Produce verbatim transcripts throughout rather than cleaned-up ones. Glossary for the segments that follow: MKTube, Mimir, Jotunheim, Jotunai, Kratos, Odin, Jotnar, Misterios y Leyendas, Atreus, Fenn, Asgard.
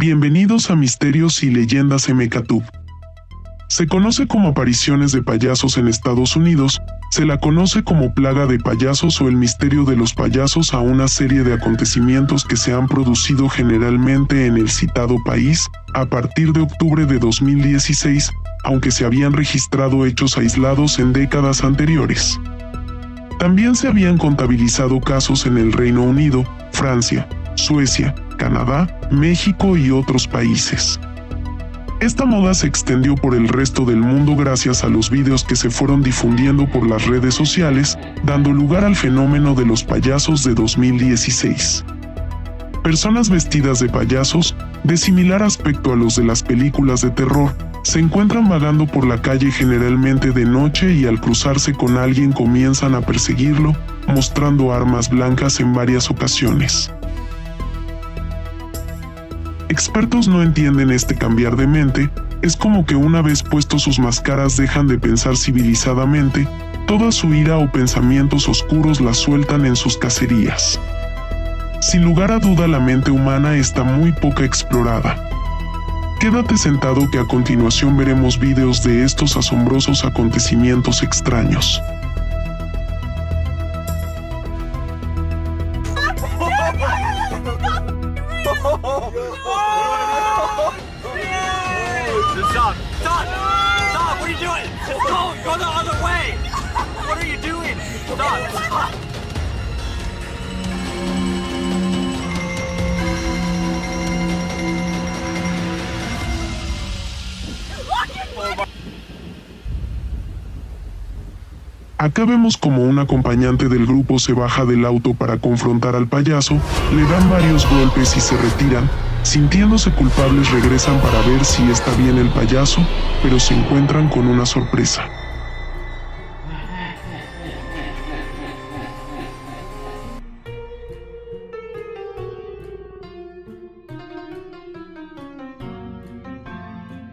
Bienvenidos a Misterios y Leyendas MKTube. Se conoce como apariciones de payasos en Estados Unidos, se la conoce como plaga de payasos o el misterio de los payasos a una serie de acontecimientos que se han producido generalmente en el citado país, a partir de octubre de dos mil dieciséis, aunque se habían registrado hechos aislados en décadas anteriores. También se habían contabilizado casos en el Reino Unido, Francia, Suecia, Canadá, México y otros países. Esta moda se extendió por el resto del mundo gracias a los videos que se fueron difundiendo por las redes sociales, dando lugar al fenómeno de los payasos de dos mil dieciséis. Personas vestidas de payasos, de similar aspecto a los de las películas de terror, se encuentran vagando por la calle generalmente de noche y al cruzarse con alguien comienzan a perseguirlo, mostrando armas blancas en varias ocasiones. Expertos no entienden este cambiar de mente, es como que una vez puestos sus máscaras dejan de pensar civilizadamente, toda su ira o pensamientos oscuros la sueltan en sus cacerías. Sin lugar a duda la mente humana está muy poco explorada. Quédate sentado que a continuación veremos videos de estos asombrosos acontecimientos extraños. Stop! Stop! Stop! What are you doing? Just go! Go the other way! What are you doing? Stop! Stop! Acá vemos como un acompañante del grupo se baja del auto para confrontar al payaso, le dan varios golpes y se retiran. Sintiéndose culpables regresan para ver si está bien el payaso, pero se encuentran con una sorpresa.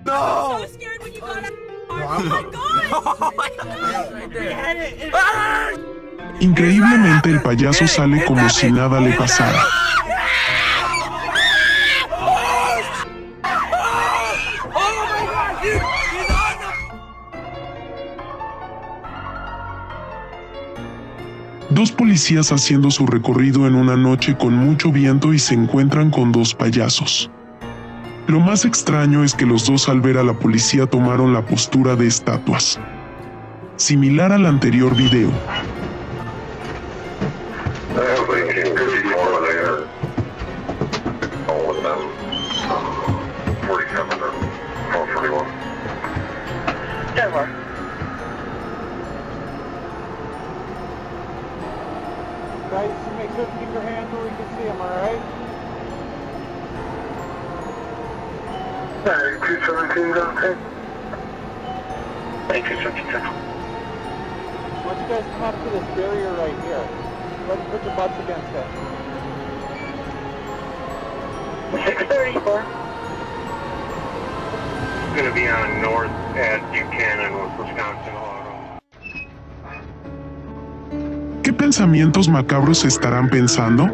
No! Increíblemente el payaso sale como si nada le pasara. Dos policías haciendo su recorrido en una noche con mucho viento y se encuentran con dos payasos. Lo más extraño es que los dos al ver a la policía tomaron la postura de estatuas, similar al anterior video. Right, so make sure to keep your hands where we can see them, alright? Alright, two seventeen is okay. Thank you, two seventeen. I want you guys to come up to this barrier right here. Let's put your butts against it. six thirty-four. It's going to be on north at Buchanan, Wisconsin, Ohio. ¿Qué pensamientos macabros estarán pensando?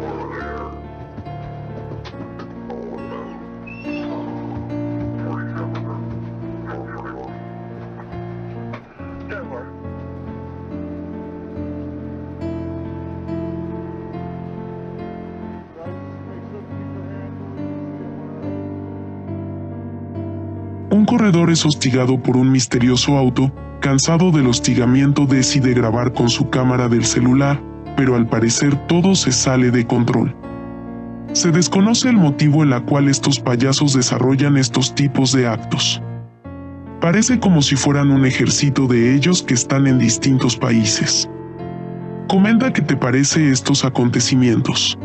Un corredor es hostigado por un misterioso auto. Cansado del hostigamiento decide grabar con su cámara del celular, pero al parecer todo se sale de control. Se desconoce el motivo en la cual estos payasos desarrollan estos tipos de actos. Parece como si fueran un ejército de ellos que están en distintos países. Comenta qué te parece estos acontecimientos.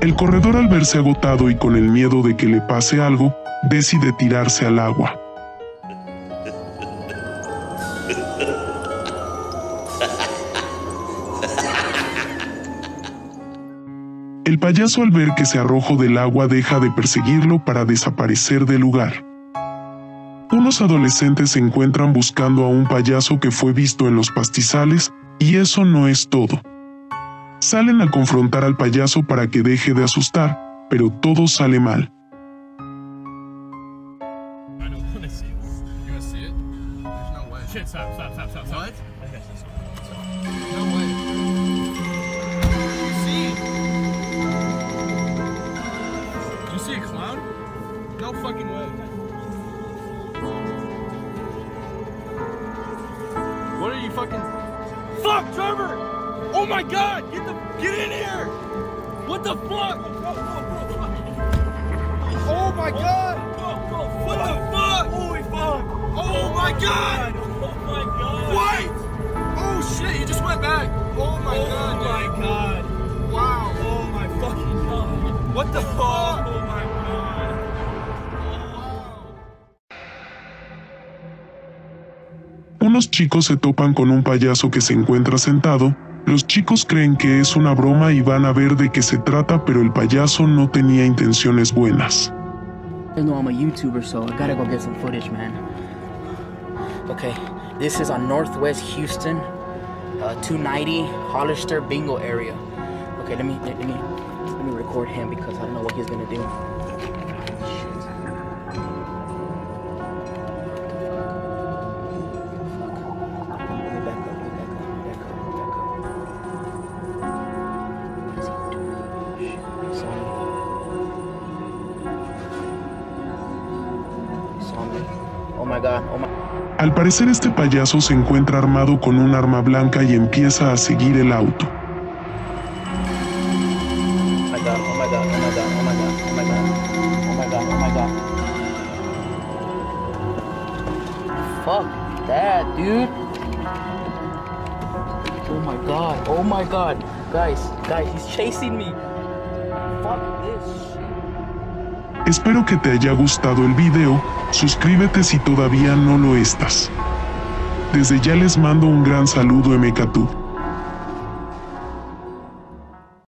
El corredor al verse agotado y con el miedo de que le pase algo, decide tirarse al agua. El payaso al ver que se arrojó del agua deja de perseguirlo para desaparecer del lugar. Unos adolescentes se encuentran buscando a un payaso que fue visto en los pastizales, y eso no es todo. Salen a confrontar al payaso para que deje de asustar, pero todo sale mal. What are you fucking? Fuck, Trevor! Oh my God! Get the get in here! What the fuck? Oh my God! What the fuck? Holy fuck! Oh my God! Oh my God! What? Oh shit! You just went back! Oh my God! Oh my God! Wow! Oh my fucking God! What the fuck? Oh my God! Unos chicos se topan con un payaso que se encuentra sentado. Los chicos creen que es una broma y van a ver de qué se trata, pero el payaso no tenía intenciones buenas. You know I'm a YouTuber, so I gotta go get some footage, man. Okay, this is on Northwest Houston, uh, two ninety Hollister Bingo area. Okay, let me let me let me record him because I don't know what he's gonna do. Al parecer este payaso se encuentra armado con un arma blanca y empieza a seguir el auto. Fuck that, dude. Oh my God, oh my God. Guys, guys, he's chasing me. Fuck this shit. Espero que te haya gustado el video, suscríbete si todavía no lo estás. Desde ya les mando un gran saludo MKTube.